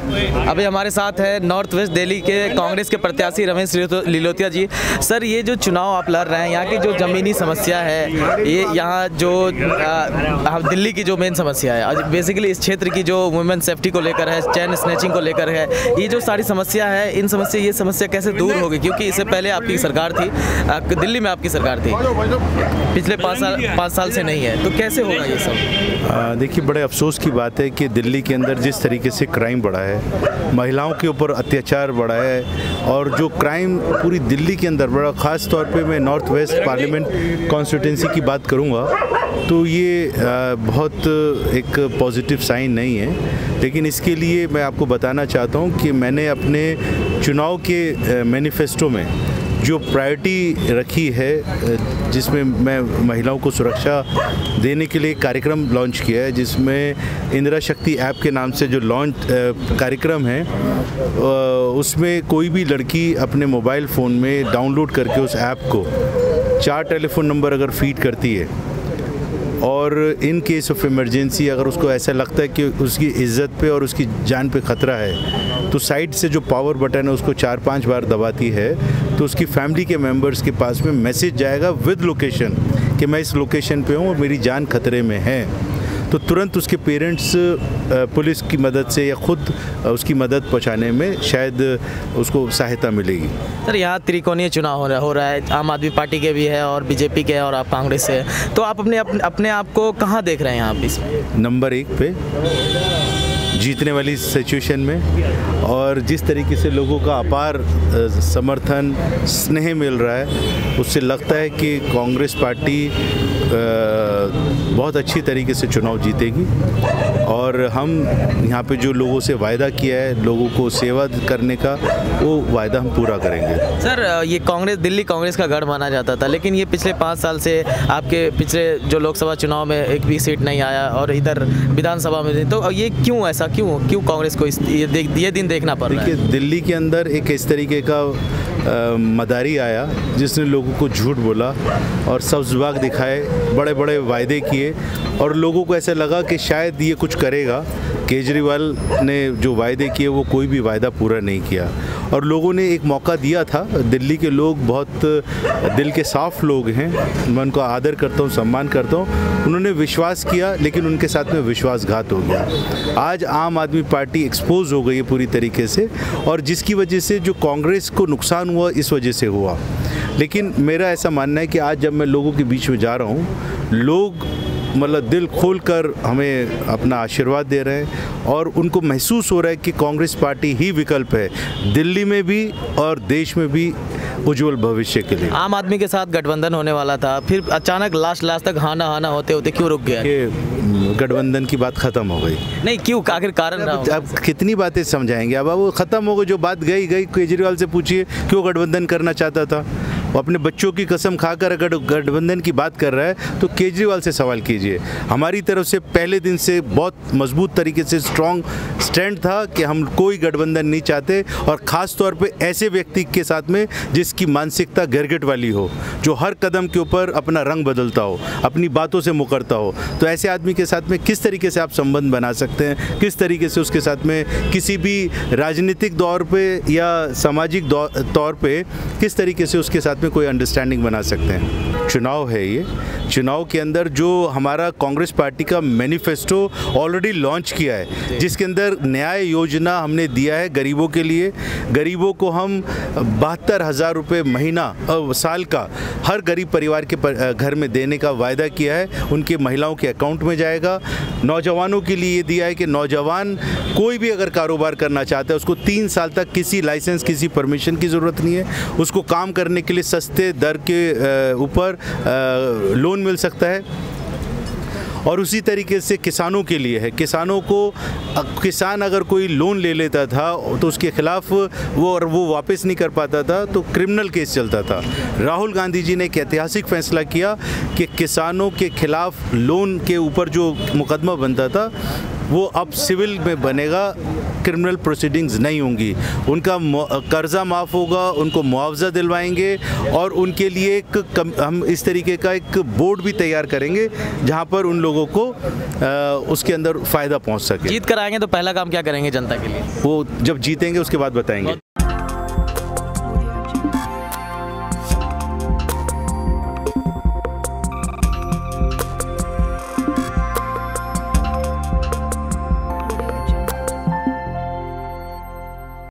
अभी हमारे साथ है नॉर्थ वेस्ट दिल्ली के कांग्रेस के प्रत्याशी रमेश लिलोतिया जी। सर, ये जो चुनाव आप लड़ रहे हैं, यहाँ की जो ज़मीनी समस्या है, ये यहाँ जो दिल्ली की जो मेन समस्या है, बेसिकली इस क्षेत्र की जो वुमेन सेफ्टी को लेकर है, चैन स्नेचिंग को लेकर है, ये जो सारी समस्या है, ये समस्या कैसे दूर होगी? क्योंकि इससे पहले आपकी सरकार थी, दिल्ली में आपकी सरकार थी, पिछले पाँच साल से नहीं है, तो कैसे होगा ये सब? देखिए, बड़े अफसोस की बात है कि दिल्ली के अंदर जिस तरीके से क्राइम बढ़ा है, महिलाओं के ऊपर अत्याचार बढ़ा है, और जो क्राइम पूरी दिल्ली के अंदर बढ़ा, ख़ास तौर पे मैं नॉर्थ वेस्ट पार्लियामेंट कॉन्स्टिट्यूंसी की बात करूँगा, तो ये बहुत एक पॉजिटिव साइन नहीं है। लेकिन इसके लिए मैं आपको बताना चाहता हूँ कि मैंने अपने चुनाव के मैनिफेस्टो में जो प्रायोरिटी रखी है, जिसमें मैं महिलाओं को सुरक्षा देने के लिए कार्यक्रम लॉन्च किया है, जिसमें इंदिरा शक्ति ऐप के नाम से जो लॉन्च कार्यक्रम है, उसमें कोई भी लड़की अपने मोबाइल फ़ोन में डाउनलोड करके उस ऐप को 4 टेलीफोन नंबर अगर फीड करती है, और इन केस ऑफ इमरजेंसी अगर उसको ऐसा लगता है कि उसकी इज़्ज़त पे और उसकी जान पे ख़तरा है, तो साइड से जो पावर बटन है उसको 4-5 बार दबाती है, तो उसकी फैमिली के मेंबर्स के पास में मैसेज जाएगा विद लोकेशन कि मैं इस लोकेशन पे हूँ और मेरी जान खतरे में है। तो तुरंत उसके पेरेंट्स पुलिस की मदद से या ख़ुद उसकी मदद पहुंचाने में शायद उसको सहायता मिलेगी। सर, यहाँ त्रिकोणीय चुनाव हो रहा है, आम आदमी पार्टी के भी है और बीजेपी के, और आप कांग्रेस से, तो आप अपने आप को कहाँ देख रहे हैं? आप इसमें नंबर 1 पे जीतने वाली सिचुएशन में, और जिस तरीके से लोगों का अपार समर्थन, स्नेह मिल रहा है, उससे लगता है कि कांग्रेस पार्टी बहुत अच्छी तरीके से चुनाव जीतेगी। और हम यहाँ पे जो लोगों से वायदा किया है, लोगों को सेवा करने का, वो वायदा हम पूरा करेंगे। सर, ये कांग्रेस, दिल्ली कांग्रेस का गढ़ माना जाता था, लेकिन ये पिछले 5 साल से, आपके पिछले जो लोकसभा चुनाव में एक भी सीट नहीं आया, और इधर विधानसभा में, तो ये क्यों ऐसा क्यों कांग्रेस को ये दिन देखना पड़ रहा है? देखिए, दिल्ली के अंदर एक इस तरीके का मदारी आया जिसने लोगों को झूठ बोला और सब्ज़बाग दिखाए, बड़े बड़े वायदे किए, और लोगों को ऐसा लगा कि शायद ये कुछ करेगा। केजरीवाल ने जो वायदे किए, वो कोई भी वायदा पूरा नहीं किया, और लोगों ने एक मौका दिया था। दिल्ली के लोग बहुत दिल के साफ लोग हैं, मैं उनका आदर करता हूँ, सम्मान करता हूँ। उन्होंने विश्वास किया, लेकिन उनके साथ में विश्वासघात हो गया। आज आम आदमी पार्टी एक्सपोज हो गई है पूरी तरीके से, और जिसकी वजह से जो कांग्रेस को नुकसान हुआ, इस वजह से हुआ। लेकिन मेरा ऐसा मानना है कि आज जब मैं लोगों के बीच में जा रहा हूँ, लोग मतलब दिल खोलकर हमें अपना आशीर्वाद दे रहे हैं, और उनको महसूस हो रहा है कि कांग्रेस पार्टी ही विकल्प है, दिल्ली में भी और देश में भी उज्जवल भविष्य के लिए। आम आदमी के साथ गठबंधन होने वाला था, फिर अचानक लास्ट तक हाना होते होते क्यों रुक गया? गठबंधन की बात खत्म हो गई नहीं, क्यों, आखिर कारण? अब कितनी बातें समझाएंगे, अब वो खत्म हो गई, जो बात गई। केजरीवाल से पूछिए क्यों गठबंधन करना चाहता था, वो अपने बच्चों की कसम खाकर अगर गठबंधन की बात कर रहा है, तो केजरीवाल से सवाल कीजिए। हमारी तरफ से पहले दिन से बहुत मजबूत तरीके से स्ट्रॉन्ग स्टैंड था कि हम कोई गठबंधन नहीं चाहते, और ख़ास तौर पे ऐसे व्यक्ति के साथ में जिसकी मानसिकता गिरगिट वाली हो, जो हर कदम के ऊपर अपना रंग बदलता हो, अपनी बातों से मुकरता हो। तो ऐसे आदमी के साथ में किस तरीके से आप संबंध बना सकते हैं, किस तरीके से उसके साथ में किसी भी राजनीतिक दौर पर या सामाजिक तौर पर किस तरीके से उसके साथ कोई अंडरस्टैंडिंग बना सकते हैं। चुनाव है ये, चुनाव के अंदर जो हमारा कांग्रेस पार्टी का मैनिफेस्टो ऑलरेडी लॉन्च किया है, जिसके अंदर न्याय योजना हमने दिया है गरीबों के लिए। गरीबों को हम 72,000 रुपये महीना साल का हर गरीब परिवार के घर में देने का वायदा किया है, उनके महिलाओं के अकाउंट में जाएगा। नौजवानों के लिए ये दिया है कि नौजवान कोई भी अगर कारोबार करना चाहता है, उसको 3 साल तक किसी लाइसेंस, किसी परमिशन की ज़रूरत नहीं है, उसको काम करने के लिए सस्ते दर के ऊपर लोन मिल सकता है। और उसी तरीके से किसानों के लिए है, किसानों को, किसान अगर कोई लोन ले लेता था तो उसके खिलाफ वो वापस नहीं कर पाता था, तो क्रिमिनल केस चलता था। राहुल गांधी जी ने एक ऐतिहासिक फैसला किया कि किसानों के खिलाफ लोन के ऊपर जो मुकदमा बनता था, वो अब सिविल में बनेगा, क्रिमिनल प्रोसीडिंग्स नहीं होंगी, उनका कर्जा माफ़ होगा, उनको मुआवजा दिलवाएंगे और उनके लिए एक हम इस तरीके का एक बोर्ड भी तैयार करेंगे जहां पर उन लोगों को उसके अंदर फ़ायदा पहुंच सके। जीत कर आएंगे तो पहला काम क्या करेंगे जनता के लिए, वो जब जीतेंगे उसके बाद बताएंगे।